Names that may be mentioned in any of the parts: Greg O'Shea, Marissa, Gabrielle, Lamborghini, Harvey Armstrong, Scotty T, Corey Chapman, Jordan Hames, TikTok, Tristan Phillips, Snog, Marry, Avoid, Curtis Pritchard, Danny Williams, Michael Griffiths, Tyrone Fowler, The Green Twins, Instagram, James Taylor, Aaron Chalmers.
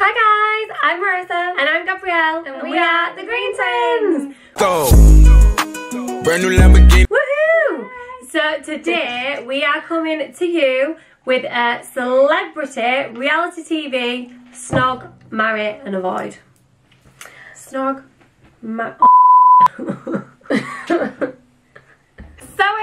Hi guys, I'm Marissa. And I'm Gabrielle. And we are the Green Twins. Go! Brand new Lamborghini. Woohoo! So today we are coming to you with a celebrity reality TV snog, marry and avoid. Snog, marry. So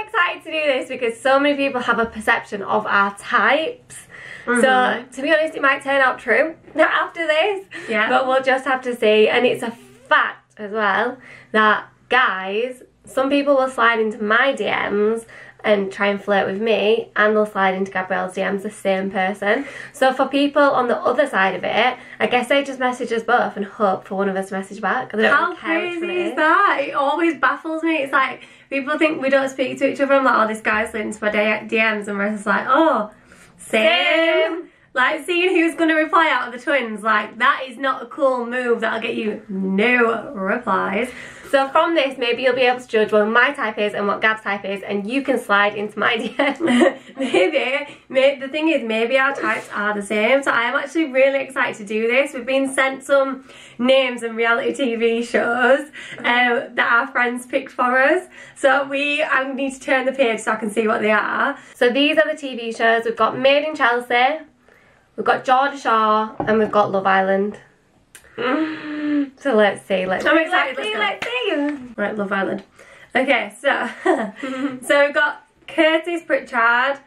excited to do this because so many people have a perception of our types. Mm-hmm. So, to be honest, it might turn out true after this, yeah. But we'll just have to see. And it's a fact as well that, guys, some people will slide into my DMs and try and flirt with me, and they'll slide into Gabrielle's DMs, the same person. So for people on the other side of it, I guess they just message us both and hope for one of us to message back. How crazy is that? It always baffles me. It's like, people think we don't speak to each other. I'm like, oh, this guy's slid into my DMs, and we're just like, oh... Same. Like, seeing who's going to reply out of the twins, like, that is not a cool move. That'll get you no replies. So from this, maybe you'll be able to judge what my type is and what Gab's type is, and you can slide into my DM. maybe, the thing is, maybe our types are the same. So I am actually really excited to do this. We've been sent some names and reality TV shows that our friends picked for us. So I need to turn the page so I can see what they are. So these are the TV shows. We've got Made in Chelsea. We've got Jordan Shaw and we've got Love Island. So let's see. Let's see. Right, Love Island. Okay, so we've got Curtis Pritchard,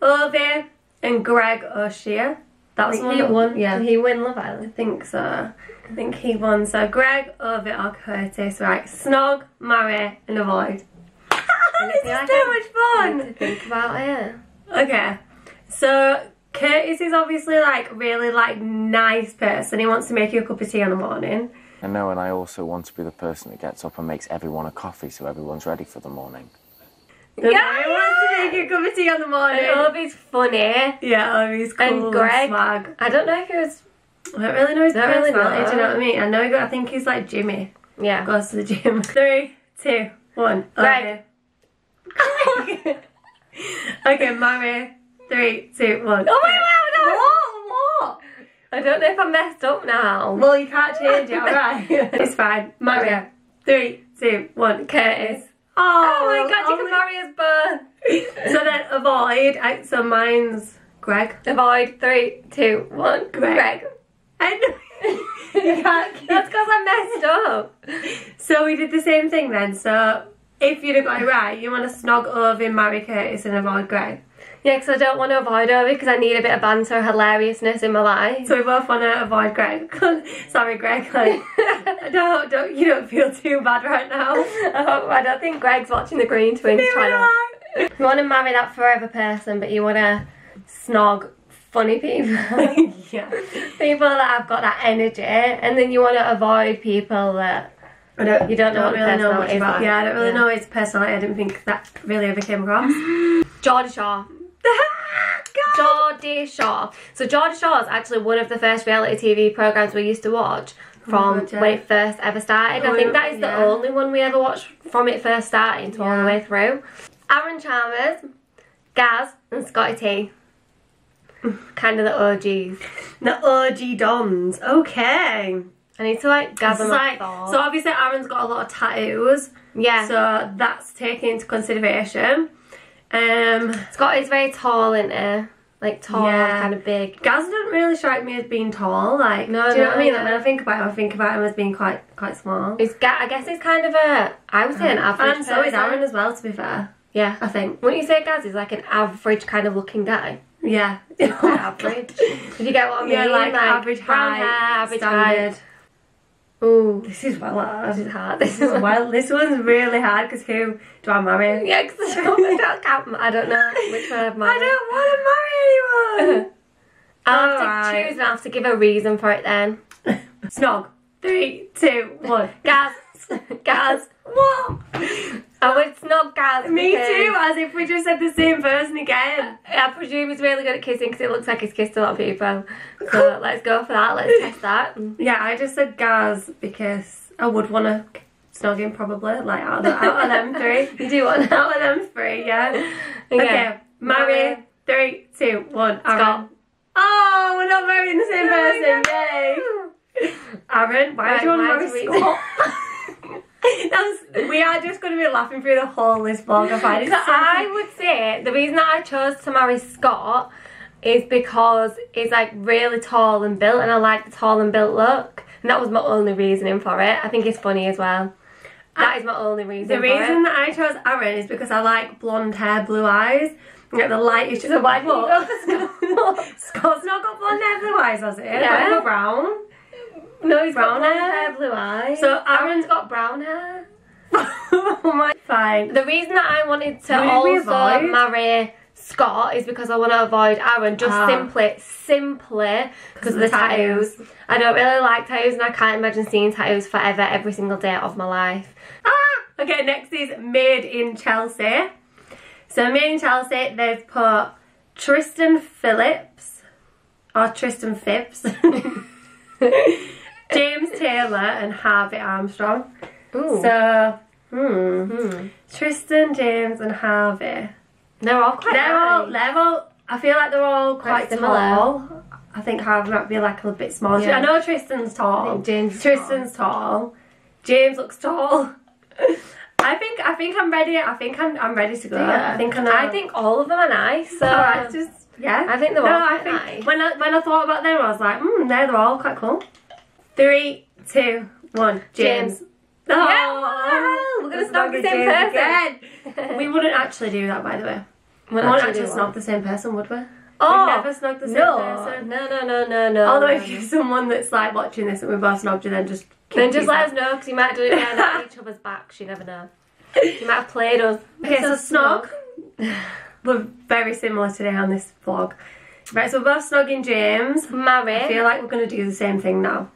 Harvey, and Greg O'Shea. That was one that won. Yeah. Did he win Love Island? I think so. I think he won. So Greg, Harvey, or Curtis. Right, snog, marry, and avoid. This is so much fun. I need to think about it. Okay, so. Curtis is obviously like really nice person. He wants to make you a cup of tea in the morning. I know, and I also want to be the person that gets up and makes everyone a coffee so everyone's ready for the morning. Yeah, he wants to make you a cup of tea in the morning. And Harvey's funny. Yeah, Harvey's cool and Greg. Swag. I don't know if he was. I don't really know his personality. Do you know what I mean? I know I think he's like Jimmy. Yeah, goes to the gym. 3, 2, 1. Right. Okay. Okay, marry. 3, 2, 1. Oh my God! What? I don't know if I messed up now. Well, you can't change it, alright? It's fine. Marry. 3, 2, 1. Curtis. Oh my God, you can marry us both. So then avoid. So mine's Greg. Avoid. 3, 2, 1. Greg. I know. You can't. That's because I messed up. So we did the same thing then. So if you'd have got it right, you want to snog over, marry Curtis, and avoid Greg. Yeah, because I don't want to avoid Harvey because I need a bit of banter, hilariousness in my life. So we both want to avoid Greg. Sorry, Greg. Like, don't you don't feel too bad right now. I don't think Greg's watching the Green Twins channel. You want to marry that forever person, but you want to snog funny people. Yeah, people that have got that energy, and then you want to avoid people that. I don't really know much about. Yeah, I don't really know his personality. I didn't think that really ever came across. Jordan Shaw. Jordan Shaw. So Jordan Shaw is actually one of the first reality TV programmes we used to watch from when it first ever started. I think that is the only one we ever watched from it first starting to all the way through. Aaron Chalmers, Gaz and Scotty T. Kind of the OGs. The OG dons. Okay. I need to like gather my thoughts. So obviously Aaron's got a lot of tattoos. Yeah. So that's taken into consideration. Scotty's very tall, isn't he? Like tall, kind of big. Gaz doesn't really strike me as being tall. Like, do you know what I mean? Like, when I think about him, I think about him as being quite small. I guess he's kind of a, I would say an average. And so is Aaron as well, to be fair. Yeah, I think. Wouldn't you say Gaz is like an average kind of looking guy? Yeah, it's quite average. If you get what I mean, like average height, average height. Ooh, this is hard. This is hard. This one's really hard because who do I marry? Yeah, because I don't know which one I'd marry. I don't want to marry anyone. I'll have to choose and I'll have to give a reason for it then. Snog. 3, 2, 1. Gaz. Gaz. What? I would snog Gaz. Me too, as if we just said the same person again. I presume he's really good at kissing because it looks like he's kissed a lot of people. So let's go for that, let's test that. Yeah, I just said Gaz because I would want to snog him probably, like out of them three. You do want out of them three, yeah. Okay, marry. 3, 2, 1. Scott. Oh! Oh, we're not voting the same person. Yay. Aaron, why do you want to score? We are just going to be laughing through the whole list vlog. I would say the reason that I chose to marry Scott is because he's like really tall and built, and I like the tall and built look. And that was my only reasoning for it. I think it's funny as well. That is my only reason. The reason that I chose Aaron is because I like blonde hair, blue eyes. Yeah, the light is just a white one. Scott's not got blonde hair, blue eyes, has he? Yeah. Or brown? No, he's brown hair, blue eyes. So Aaron's got brown hair. Oh my! Fine. The reason that I wanted to also marry Scott is because I want to avoid Aaron, just simply because of the tattoos. I don't really like tattoos, and I can't imagine seeing tattoos forever, every single day of my life. Ah! Okay, next is Made in Chelsea. So Made in Chelsea, they've put Tristan Phillips, or Tristan Phipps, James Taylor and Harvey Armstrong. Ooh. So, Tristan, James and Harvey. They're all quite I feel like they're all quite tall. I think Harvey might be like a little bit smaller. Yeah. I know Tristan's tall. I think Tristan's tall. James looks tall. I think I'm ready. I think I'm ready to go. Yeah. I think all of them are nice. So I think they're all nice. When I thought about them, I was like, they're all quite cool. 3, 2, 1. James. Oh, yeah. We're gonna snog the same person again. We wouldn't actually do that, by the way. We wouldn't actually snog the same person, would we? Oh, we'd never snog the same person. No. Although if you're someone that's like watching this and we both snogged you, then just let us know, because you might do it behind each other's backs. You never know. You might have played us. Okay, so snog. We're very similar today on this vlog. Right, so we're both snogging James. Marry. I feel like we're gonna do the same thing now.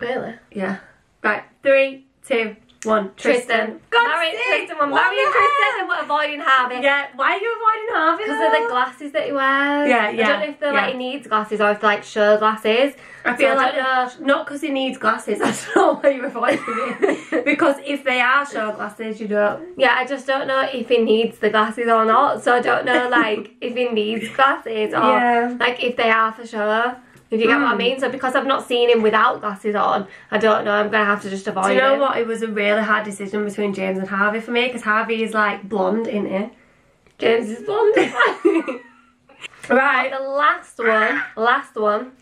Really? Yeah. Right. 3, 2, 1. Tristan. Marry Tristan. We're marrying Tristan and we're avoiding Harvey. Yeah. Why are you avoiding Harvey? Because of the glasses that he wears. Yeah, yeah. I don't know if they're like he needs glasses or if they're like show glasses. I feel like not because he needs glasses. I don't know why you're avoiding it. Because if they are show glasses, you don't. Yeah, I just don't know if he needs the glasses or not. So I don't know like if he needs glasses or like if they are for show. If you get what I mean, so because I've not seen him without glasses on, I don't know, I'm going to have to just avoid him. Do you know what, it was a really hard decision between James and Harvey for me, because Harvey is like blonde, isn't he? James is blonde. Right. And the last one,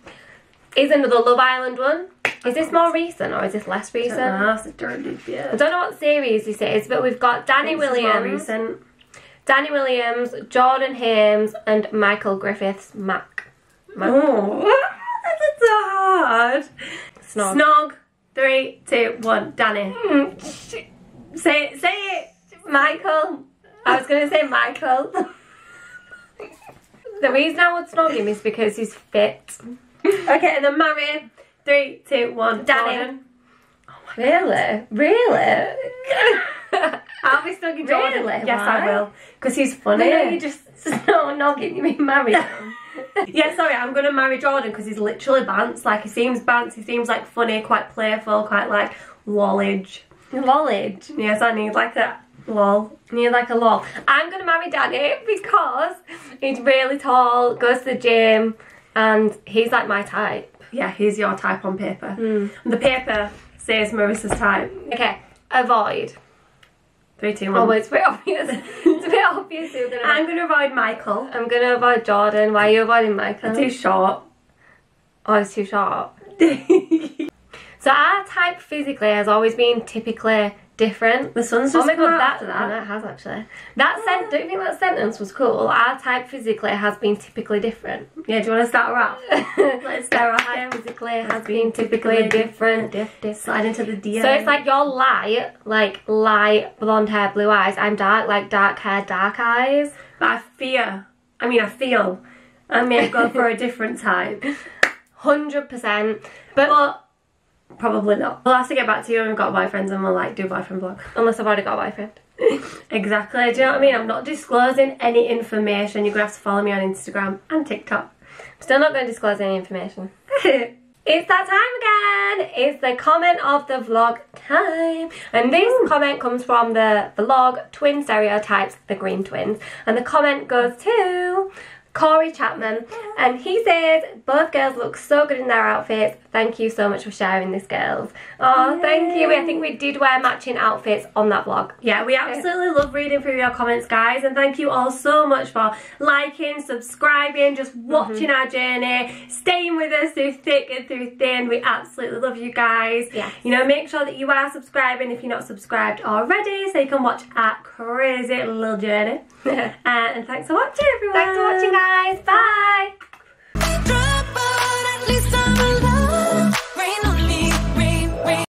is another Love Island one. Is this more recent or is this less recent? I don't know, it's a dirty bit. I don't know what series this is, but we've got Danny Williams, Jordan Hames and Michael Griffiths, that's so hard. Snog. Snog. 3, 2, 1. Danny. Say it. Michael. I was gonna say Michael. The reason I would snog him is because he's fit. Okay, and then marry. 3, 2, 1. Danny. Jordan. Oh my God. Really? I'll be snogging Jordan. Really? Yes, why? I will. Because he's funny. No, you just snogging. You mean marry him? Yeah, sorry, I'm going to marry Jordan because he's literally bants. Like, he seems bants, he seems, like, funny, quite playful, quite, like, lollage. Lollage? Yes, I need, like, a lol. Need, like, a lol. I'm going to marry Danny because he's really tall, goes to the gym, and he's, like, my type. Yeah, he's your type on paper. And the paper says Marissa's type. Okay, avoid. 3, 2, 1. Oh, it's pretty obvious. It's a bit obvious. I'm going to avoid Michael. I'm going to avoid Jordan. Why are you avoiding Michael? He's too short. Oh, he's too short. So our type physically has always been typically different. The sun's just come after that. No, it has actually. Don't you think that sentence was cool? Our type physically has been typically different. Yeah, do you want to start her off? Let's start her off. Physically has been typically different. Slide into the DM. So it's like you're light, blonde hair, blue eyes. I'm dark, like dark hair, dark eyes. But I feel I may go for a different type. 100%. But probably not. We'll have to get back to you when we've got boyfriends and we'll like do a boyfriend vlog. Unless I've already got a boyfriend. Exactly, do you know what I mean? I'm not disclosing any information. You're going to have to follow me on Instagram and TikTok. I'm still not going to disclose any information. It's that time again! It's the comment of the vlog time. And this comment comes from the vlog Twin Stereotypes, the Green Twins. And the comment goes to Corey Chapman, and he says, both girls look so good in their outfits. Thank you so much for sharing this, girls. Oh, thank you. I think we did wear matching outfits on that vlog. Yeah, we absolutely love reading through your comments, guys, and thank you all so much for liking, subscribing, just watching our journey, staying with us through thick and through thin. We absolutely love you guys. Yeah. You know, make sure that you are subscribing if you're not subscribed already, so you can watch our crazy little journey. And thanks for watching, everyone. Thanks for watching, guys. Bye. Bye.